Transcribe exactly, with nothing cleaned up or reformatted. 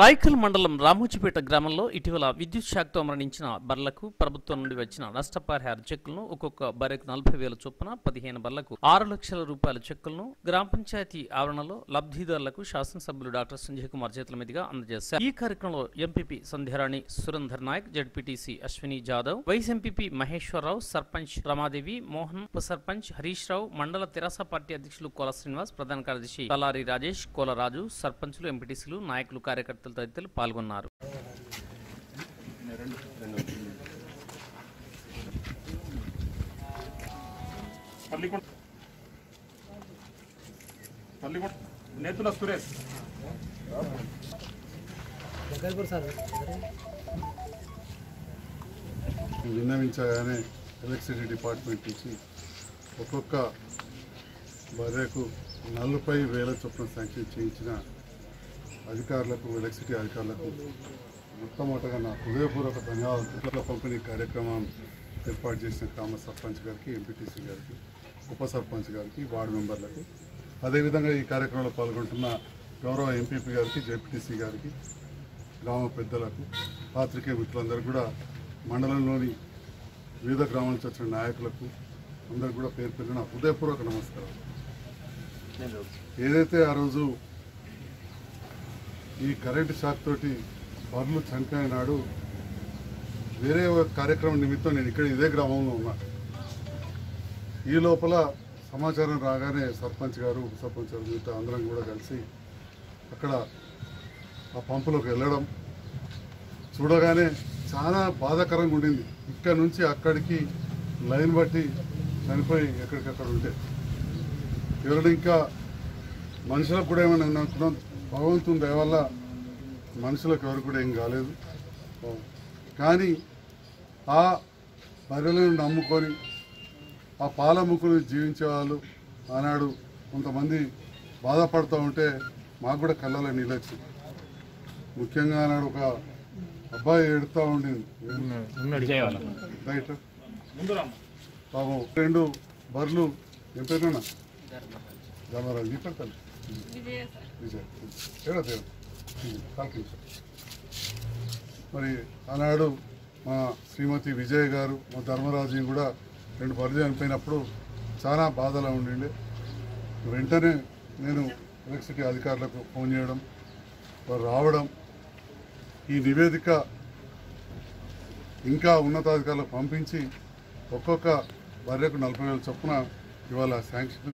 రాయకల్ మండలం రామోజీపేట గ్రామంలో ఇటీవల విద్యుత్ షాక్తో మరణించిన బర్లకు ప్రభుత్వం నుండి వచ్చిన నష్టపరిహార చెక్కులను ఒక్కొక్క బర్రెకు నలభై వేల చొప్పున పదిహేను బర్లకు ఆరు లక్షల రూపాయల చెక్కులను గ్రామ పంచాయతీ ఆవరణలో లబ్ధిదారులకు శాసనసభ్యులు డాక్టర్ సంజయ్ కుమార్ చేతుల మీదుగా అందజేశారు. ఈ కార్యక్రమంలో MPP Sandhyarani Surender Nayak, ZPTC Ashwini Jadhav, vice MPP Maheshwararao, sarpanch Ramadevi Mohan, ఉప సర్పంచ్ హరీష్ రావు, మండల తెరాస పార్టీ అధ్యక్షులు కోల శ్రీనివాస్, ప్రధాన కార్యదర్శి తలారి రాజేష్, కోలరాజు, సర్పంచులు, ఎంపీటీసీలు, నాయకులు, కార్యకర్తలు తదితరులు పాల్గొన్నారు. విన్నవించగానే ఎలక్ట్రిసిటీ డిపార్ట్మెంట్ నుంచి ఒక్కొక్క బర్రెకు నలభై వేల చొప్పున శాంక్షన్ చేయించిన అధికారులకు, ఎలక్ట్రిసిటీ అధికారులకు మొట్టమొదటగా నా హృదయపూర్వక ధన్యవాదాలు. పంపిణీ కార్యక్రమం ఏర్పాటు చేసిన గ్రామ సర్పంచ్ గారికి, ఎంపీటీసీ గారికి, ఉప సర్పంచ్ గారికి, వార్డు మెంబర్లకు, అదేవిధంగా ఈ కార్యక్రమంలో పాల్గొంటున్న గౌరవ ఎంపీపీ గారికి, జెడ్పీటీసీ గారికి, గ్రామ పెద్దలకు, పాత్రికేయ మిత్రులందరూ కూడా, మండలంలోని వివిధ గ్రామాల నుంచి వచ్చిన నాయకులకు అందరూ కూడా పేరు పేరున హృదయపూర్వక నమస్కారం. ఏదైతే ఆ రోజు ఈ కరెంటు షాక్ తోటి బర్లు చనిపోయిన నాడు వేరే కార్యక్రమం నిమిత్తం నేను ఇక్కడ ఇదే గ్రామంలో ఉన్నా. ఈ లోపల సమాచారం రాగానే సర్పంచ్ గారు, ఉప సర్పంచ్ గారు మిగతా అందరం కూడా కలిసి అక్కడ ఆ పంపులోకి వెళ్ళడం చూడగానే చాలా బాధాకరంగా ఉండింది. ఇక్కడ నుంచి అక్కడికి లైన్ బట్టి చనిపోయి ఎక్కడికక్కడ ఉంటే ఎవరు ఇంకా మనుషులకు కూడా ఏమైనా అనుకున్నాం. భగవంతుని దయవల్ల మనుషులకు ఎవరు కూడా ఏం కాలేదు. కానీ ఆ బర్రెలను నమ్ముకొని ఆ పాల ముక్కులు జీవించే వాళ్ళు ఆనాడు కొంతమంది బాధపడుతూ ఉంటే మాకు కూడా కళ్ళలో నీళ్ళొచ్చు. ముఖ్యంగా ఆనాడు ఒక అబ్బాయి ఏడుతూ ఉండింది. రైట్, పాపం రెండు బర్రెలు ఏం పెట్టినా ధర్మరాజు పెడతాను మరి ఆనాడు మా శ్రీమతి విజయ్ గారు, మా ధర్మరాజుని కూడా రెండు బర్రెలు చనిపోయినప్పుడు చాలా బాధలా ఉండిండే. వెంటనే నేను ఎలక్ట్రిసిటీ అధికారులకు ఫోన్ చేయడం, వారు రావడం, ఈ నివేదిక ఇంకా ఉన్నతాధికారులకు పంపించి ఒక్కొక్క బర్రెకు నలభై వేల చొప్పున ఇవాళ శాంక్షన్